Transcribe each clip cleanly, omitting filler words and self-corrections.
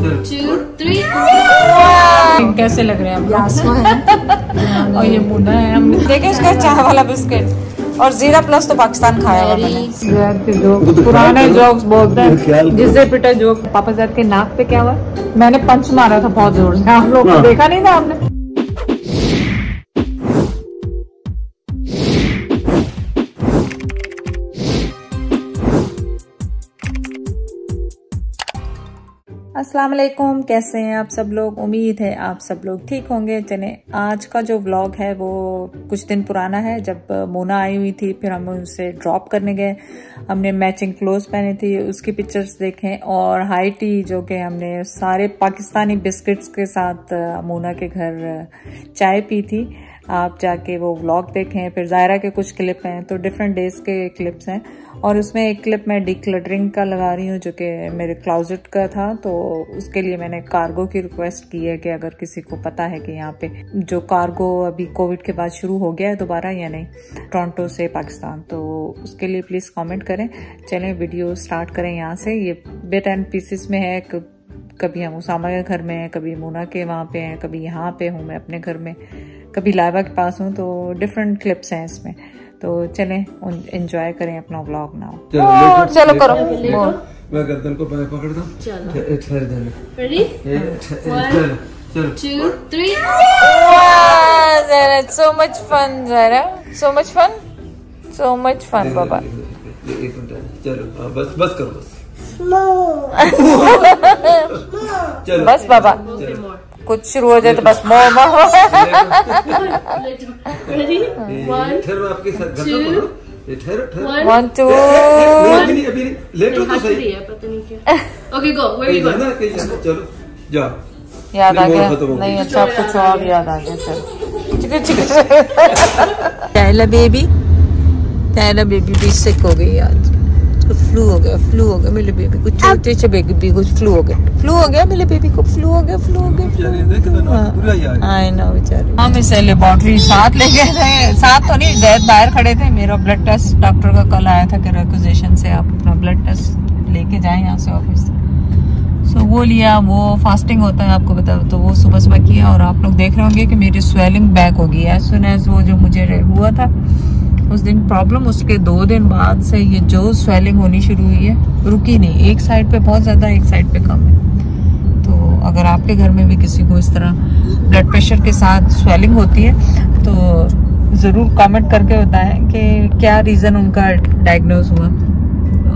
1 2 3 कैसे लग रहे हैं? और ये मुन्ना है, हम देखे इसका चाय वाला बिस्किट और जीरा प्लस तो पाकिस्तान खाया हुआ मैंने। जोक पुराने जोक्स बोलते हैं जिससे पिटा जोक। पापा जाद के नाक पे क्या हुआ? मैंने पंच मारा था बहुत जोर से, आप लोग को देखा नहीं था आपने। अस्सलाम वालेकुम, कैसे हैं आप सब लोग? उम्मीद है आप सब लोग ठीक होंगे। चले आज का जो व्लॉग है वो कुछ दिन पुराना है, जब मोना आई हुई थी फिर हम उसे ड्रॉप करने गए। हमने मैचिंग क्लोथ पहने थे, उसकी पिक्चर्स देखें, और हाई टी जो कि हमने सारे पाकिस्तानी बिस्किट्स के साथ मोना के घर चाय पी थी। आप जाके वो व्लॉग देखें। फिर ज़ायरा के कुछ क्लिप हैं, तो डिफरेंट डेज के क्लिप्स हैं, और उसमें एक क्लिप मैं डिक्लटरिंग का लगा रही हूँ जो कि मेरे क्लोजेट का था। तो उसके लिए मैंने कार्गो की रिक्वेस्ट की है कि अगर किसी को पता है कि यहाँ पे जो कार्गो अभी कोविड के बाद शुरू हो गया है दोबारा या नहीं, टोरंटो से पाकिस्तान, तो उसके लिए प्लीज़ कॉमेंट करें। चलें वीडियो स्टार्ट करें यहाँ से। ये बिट एंड पीसेस में है, कभी हम उसामा के घर में हैं, कभी मोना के वहाँ पे हैं, कभी यहाँ पे हूँ मैं अपने घर में, कभी लाइबा के पास हूँ, तो डिफरेंट क्लिप्स हैं इसमें। तो चलें एंजॉय करें अपना व्लॉग ना। चलो करो, मैं गर्दन को पकड़ दूं। चलो, सो मच फन ज़रा, सो मच फन बाबा। चलो बस करो, बस चलो, बस बाबा कुछ शुरू हो जाए तो बस मोह मोह। चलो जाओ, याद आ गया नहीं? अच्छा कुछ और याद आ गया। चलो टैला बेबी भी सिक हो गई आज, फ्लू हो गया मेरे बेबी को। छोटे से बेबी को फ्लू हो गया मेरे बेबी को। फ्लू हो गया आई नो बेचारे। हम इसे लेबोरेटरी साथ ले गए थे, साथ तो नहीं, जैद बाहर खड़े थे। मेरा ब्लड टेस्ट डॉक्टर का कल आया था कि रिक्वेजिशन से आप अपना ब्लड टेस्ट लेके जाएं यहाँ से ऑफिस से। सो वो लिया, वो फास्टिंग होता है आपको बता, तो वो सुबह किया। और आप लोग देख रहे होंगे कि मेरी स्वेलिंग बैक होगी एज सुन एज वो जो मुझे हुआ था उस दिन प्रॉब्लम, उसके 2 दिन बाद से ये जो स्वेलिंग होनी शुरू हुई है रुकी नहीं। एक साइड पे बहुत ज़्यादा, एक साइड पे कम है। तो अगर आपके घर में भी किसी को इस तरह ब्लड प्रेशर के साथ स्वेलिंग होती है तो ज़रूर कमेंट करके बताएं कि क्या रीज़न उनका डायग्नोज हुआ।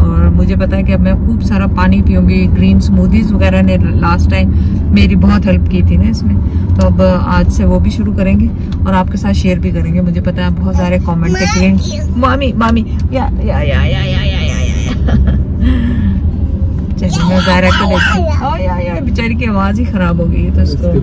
और मुझे पता है कि अब मैं खूब सारा पानी पीऊँगी। ग्रीन स्मूदीज़ वगैरह ने लास्ट टाइम मेरी बहुत हेल्प की थी ना इसमें, तो अब आज से वो भी शुरू करेंगे और आपके साथ शेयर भी करेंगे। मुझे पता है बहुत सारे कमेंट किए मामी या। चलिए मैं ज़ायरा को देखती हूं। ओ या बेचारी की आवाज़ ही ख़राब हो गई है, तो उसको मोना ने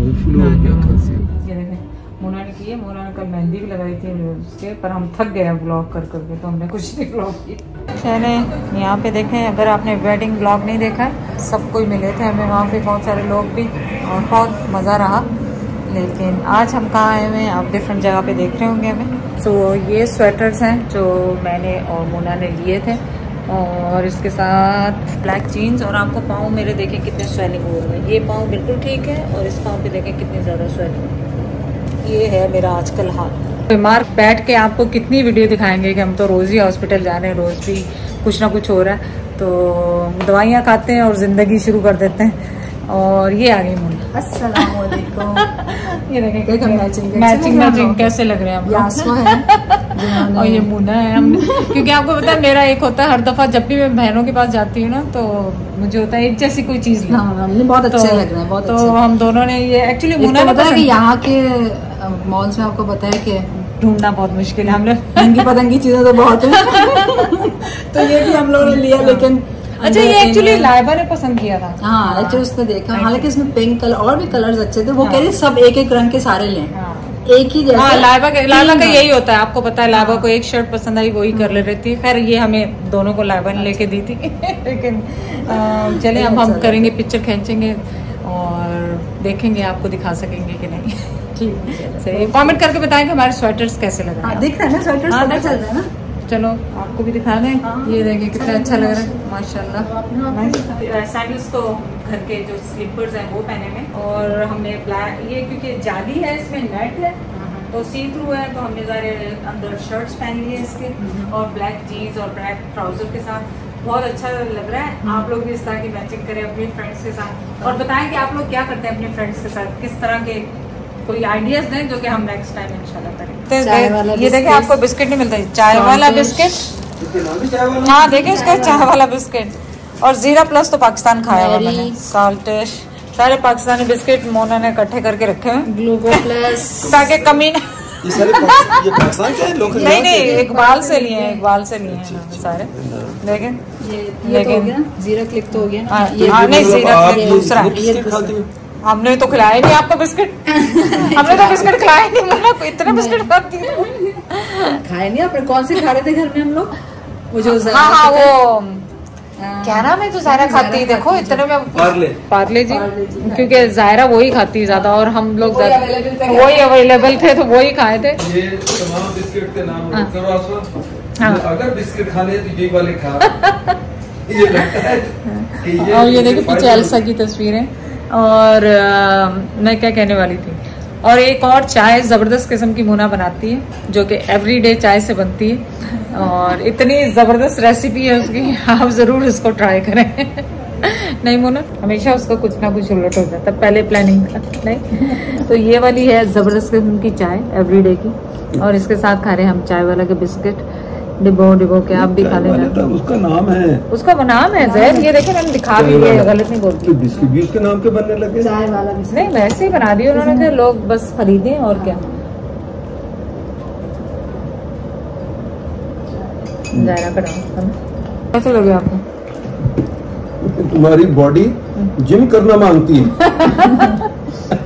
की। मोना ने कल मेहंदी भी लगाई थी उसके, पर हम थक गए ब्लॉग कर करके, तो हमने कुछ नहीं ब्लॉग किया। चले यहाँ पे देखें, अगर आपने वेडिंग ब्लॉग नहीं देखा, सब कोई मिले थे हमें वहाँ पे, बहुत सारे लोग भी, और बहुत मज़ा रहा। लेकिन आज हम कहाँ आए हुए हैं आप डिफरेंट जगह पे देख रहे होंगे हमें। सो ये स्वेटर्स हैं जो मैंने और मोना ने लिए थे, और इसके साथ ब्लैक जीन्स। और आपको पाँव मेरे देखें कितने स्वेलिंग हुए हैं, ये पाँव बिल्कुल ठीक है, और इस पाँव पे देखें कितनी ज़्यादा स्वेलिंग। ये है मेरा आजकल हाल। बीमार बैठ के आपको कितनी वीडियो दिखाएंगे कि हम तो रोज़ ही हॉस्पिटल जा रहे हैं, रोज़ भी कुछ ना कुछ हो रहा है, तो दवाइयाँ खाते हैं और ज़िंदगी शुरू कर देते हैं। और ये आ गई मोना। अस्सलाम वालेकुम। ये देखें मैचिंग कैसे लग रहे हैं हम। और ये मोना है हम, क्योंकि आपको पता है मेरा एक होता है, हर दफ़ा जब भी मैं बहनों के पास जाती हूँ ना तो मुझे होता है एक जैसी कोई चीज़ लेना। बहुत अच्छे लग रहे हैं, बहुत। तो हम दोनों ने ये एक्चुअली मोना ने बताया कि यहाँ के मॉल्स में आपको पता है कि ढूंढना बहुत मुश्किल है, हमने रंगी पतंगी चीज़ें तो बहुत हैं, तो ये भी हम लोगों ने लिया। लेकिन अच्छा ये एक्चुअली लाइबा ने पसंद किया था। हाँ एक्चुअली उसने देखा, हालांकि इसमें पिंक कलर और भी कलर्स अच्छे थे। वो कह रही सब एक एक रंग के सारे लें, एक ही जैसे। लाइबा का यही होता है, आपको पता है। लाइबा को एक शर्ट पसंद आई वही कर ले रही थी। खैर ये हमें दोनों को लाइबा ने लेके दी थी। लेकिन चले अब हम करेंगे, पिक्चर खींचेंगे और देखेंगे आपको दिखा सकेंगे कि नहीं। सही कॉमेंट करके बताएं कि हमारे स्वेटर्स कैसे लग रहे हैं। दिख रहे हैं स्वेटर्स ना, चलो आपको भी दिखा दें। ये देखिए कितना अच्छा लग रहा है माशाल्लाह। सैंडल्स तो घर के जो स्लीपर्स हैं वो पहने में, और हमने ब्लैक ये क्योंकि जाली है इसमें नेट है तो सी थ्रू है, तो हमने सारे अंदर शर्ट्स पहन लिए इसके और ब्लैक जीन्स और ब्लैक ट्राउजर के साथ बहुत अच्छा लग रहा है। आप लोग भी इस तरह की मैचिंग करें अपने फ्रेंड्स के साथ और बताएं कि आप लोग क्या करते हैं अपने फ्रेंड्स के साथ, किस तरह के कोई आइडियाज दें जो कि हम नेक्स्ट टाइम इंशाल्लाह करें। ये देखें आपको बिस्किट नहीं मिलता, चाय वाला बिस्किट, हाँ देखें इसका चाय वाला बिस्किट, और जीरा प्लस तो पाकिस्तान खाया हुआ मैंने, साल्टेश सारे पाकिस्तानी बिस्किट मोना ने इकट्ठे करके रखे हैं ग्लूको प्लस ताकि कमी नहीं नहीं इकबाल से लिए हैं, इकबाल से लिए हैं सारे। लेकिन लेकिन जीरा क्लिक तो हो गया ना, नहीं जीरा क्लिक दूसरा, हमने तो खिलाया नहीं आपको बिस्किट हमने तो बिस्किट खिलाया नहीं, मतलब इतने बिस्किट खाती खाए नहीं आपने। कौन से खा रहे थे घर में हम लोग, वो जो हाँ हाँ वो क्या नाम है जो जायरा खाती है, देखो इतने में पार्ले जी, क्योंकि जायरा वही खाती है ज्यादा और हम लोग वही अवेलेबल थे तो वही खाए थे। ये तमाम बिस्किट के नाम करो, अगर बिस्किट खाने तो ये वाले खा, ये लगता है कि ये। और ये देखिए पीछे एल्सा की तस्वीरें, और मैं क्या कहने वाली थी। और एक और चाय ज़बरदस्त किस्म की मोना बनाती है जो कि एवरीडे चाय से बनती है और इतनी ज़बरदस्त रेसिपी है उसकी, आप ज़रूर उसको ट्राई करें नहीं मोना हमेशा उसका कुछ ना कुछ उलट हो जाता, पहले प्लानिंग था नहीं तो ये वाली है ज़बरदस्त किस्म की चाय एवरीडे की, और इसके साथ खा रहे हैं हम चाय वाला के बिस्किट डिबो डिबो के, आप भी खा लेना। उसका नाम है, उसका वो नाम है जैद, ये देखिए मैंने दिखा भी दिया, गलत नहीं बोलती, बिस्किट भी उसके नाम के बनने लगे, चाय वाला बिस्किट नहीं वैसे ही बना दिया उन्होंने कहा लोग बस खरीदें और क्या। कैसे लगे आपको, तुम्हारी बॉडी जिम करना मांगती है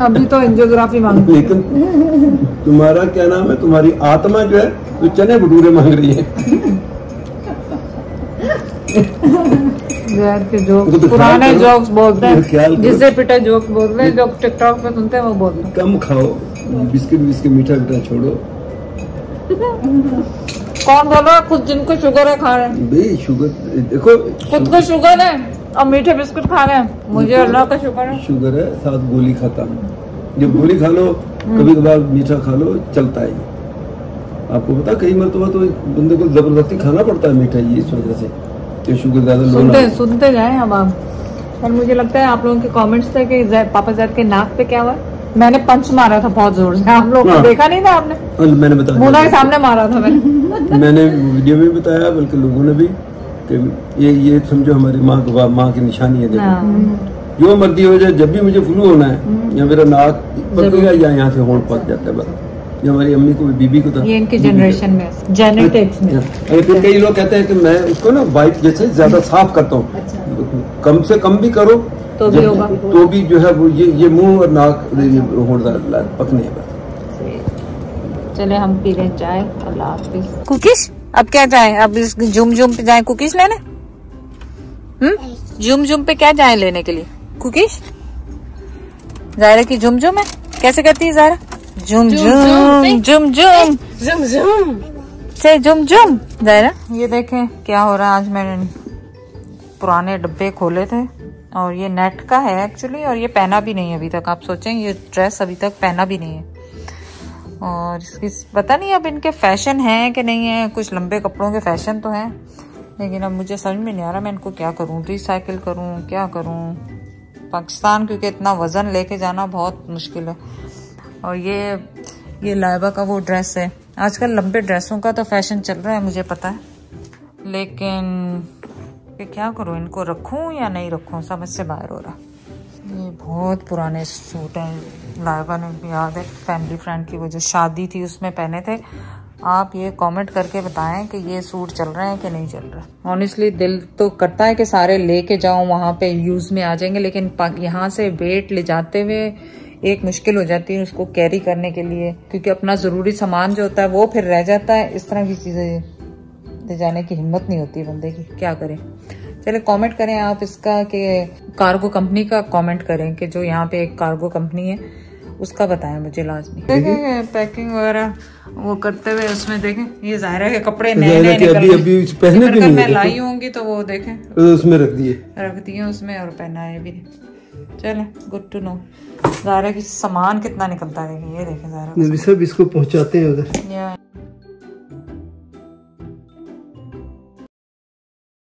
अभी तो एंजियोग्राफी मांग, लेकिन तुम्हारा क्या नाम है, तुम्हारी आत्मा जो है वो चने भटूरे मांग रही है के जोक्स तो पुराने जोक्स बोलते हैं, जिससे पिटा जोक्स बोलते हैं जो टिकटॉक पे सुनते हैं वो बोलते हैं। कम खाओ बिस्किट बिस्किट मीठा मीठा छोड़ो कौन बोल रहा है, खुद जिनको शुगर है खा रहे हैं भाई, शुगर देखो खुद को शुगर है और मीठे बिस्कुट खा रहे हैं, मुझे अल्लाह का शुक्र है शुगर है, साथ गोली खाता हूँ, जब गोली खा लो कभी कभार मीठा खा लो चलता है। आपको पता कई मरतबा तो बंदे को जबरदस्ती खाना पड़ता है मीठा, ये इस वजह से कि शुगर ज्यादा सुनते सुनते जाए हम आप। और मुझे लगता है आप लोगों के कमेंट्स थे कि पापा जायद के नाक पे क्या हुआ, मैंने पंच मारा था बहुत जोर से, आप लोगों को देखा नहीं था आपने, मैंने बताया मोना के सामने मारा था मैंने वीडियो में बताया, बल्कि लोगों ने भी ये समझो हमारी माँ की निशानी है। देखो जो मर्जी हो जाए, जब भी मुझे फ्लू होना है या मेरा नाक पकेगा या यहाँ से होंठ पक जाता है, बस ये हमारी अम्मी को बीबी को था, ये इनकी जनरेशन में जेनेटिक्स में। फिर कई लोग कहते हैं कि मैं उसको ना वाइप जैसे ज्यादा साफ करता हूँ, कम से कम भी करो तो भी होगा, तो भी जो है वो ये मुंह और नाक होंठ पकने हैं बस। चले हम पी रहे चाय, अल्लाह हाफिज़। कुकीज अब क्या जाए, अब इस झूम झूम पे जाए कुकीज लेने, झूम पे क्या जाए लेने के लिए कुकीज, जायरा की झूम झूम है, कैसे करती है जायरा, झूम झूम झूम झूम झूम झूम से झूम झूम। जायरा ये देखें क्या हो रहा है, आज मैंने पुराने डब्बे खोले थे और ये नेट का है एक्चुअली, और ये पहना भी नहीं है अभी तक, आप सोचें ये ड्रेस अभी तक पहना भी नहीं है, और इसकी पता नहीं अब इनके फैशन है कि नहीं है, कुछ लंबे कपड़ों के फैशन तो हैं, लेकिन अब मुझे समझ में नहीं आ रहा मैं इनको क्या करूं, रिसाइकिल करूं क्या करूं, पाकिस्तान क्योंकि इतना वज़न लेके जाना बहुत मुश्किल है। और ये लाइबा का वो ड्रेस है, आजकल लंबे ड्रेसों का तो फैशन चल रहा है मुझे पता है, लेकिन क्या करूँ इनको रखूँ या नहीं रखूँ समझ से बाहर हो रहा। ये बहुत पुराने सूट हैं, लाइबा ने भी याद है फैमिली फ्रेंड की वो जो शादी थी उसमें पहने थे। आप ये कमेंट करके बताएं कि ये सूट चल रहे हैं कि नहीं चल रहा। ऑनेस्टली दिल तो करता है कि सारे लेके जाऊं वहाँ पे यूज़ में आ जाएंगे, लेकिन यहाँ से वेट ले जाते हुए एक मुश्किल हो जाती है उसको कैरी करने के लिए, क्योंकि अपना ज़रूरी सामान जो होता है वो फिर रह जाता है, इस तरह की चीज़ें ले जाने की हिम्मत नहीं होती बंदे की, क्या करें। चले कमेंट करें आप इसका कि कार्गो कंपनी का कमेंट करें कि जो यहाँ पे एक कार्गो कंपनी है उसका बताया मुझे लाजमी। देखें पैकिंग वगैरह वो करते हुए उसमें देखें ये ज़ाहिर है कि कपड़े नए अभी पहने भी नहीं, मैं लाई होंगी तो वो देखें उसमें रख दिए उसमें और पहनाए भी। चले गुड टू नो। ज़ाहिर है कि सामान कितना निकलता है, ये देखें ज़ाहिर सब इसको पहुँचाते हैं उधर।